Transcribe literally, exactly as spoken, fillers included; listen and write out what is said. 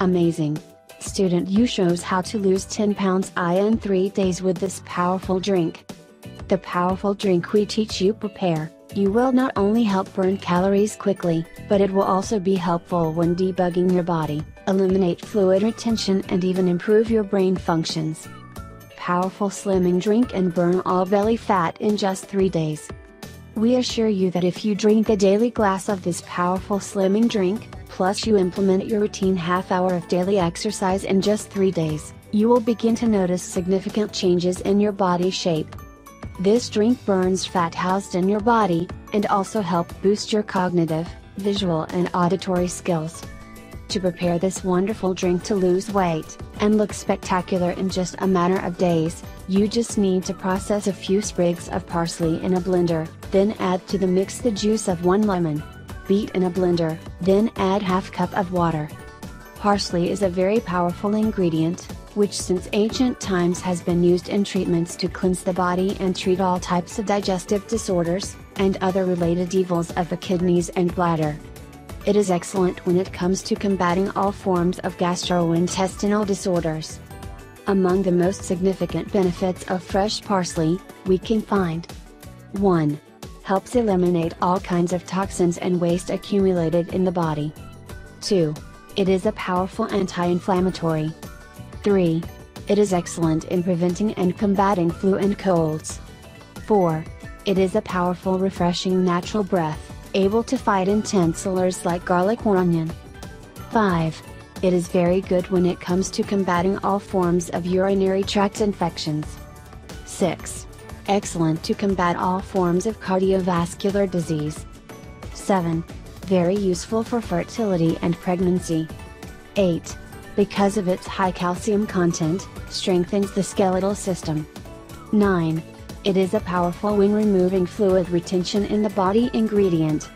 Amazing! Student U shows how to lose ten pounds in three days with this powerful drink. The powerful drink we teach you prepare, you will not only help burn calories quickly, but it will also be helpful when debugging your body, eliminate fluid retention and even improve your brain functions. Powerful slimming drink and burn all belly fat in just three days. We assure you that if you drink a daily glass of this powerful slimming drink, plus you implement your routine half hour of daily exercise in just three days, you will begin to notice significant changes in your body shape. This drink burns fat housed in your body, and also help boost your cognitive, visual and auditory skills. To prepare this wonderful drink to lose weight, and look spectacular in just a matter of days, you just need to process a few sprigs of parsley in a blender, then add to the mix the juice of one lemon. Beat in a blender, then add half cup of water. Parsley is a very powerful ingredient, which since ancient times has been used in treatments to cleanse the body and treat all types of digestive disorders, and other related evils of the kidneys and bladder. It is excellent when it comes to combating all forms of gastrointestinal disorders. Among the most significant benefits of fresh parsley, we can find one. Helps eliminate all kinds of toxins and waste accumulated in the body. two. It is a powerful anti-inflammatory. three. It is excellent in preventing and combating flu and colds. four. It is a powerful refreshing natural breath, able to fight intense odors like garlic or onion. five. It is very good when it comes to combating all forms of urinary tract infections. six. Excellent to combat all forms of cardiovascular disease. seven. Very useful for fertility and pregnancy. eight. Because of its high calcium content, strengthens the skeletal system. nine. It is a powerful when removing fluid retention in the body ingredient,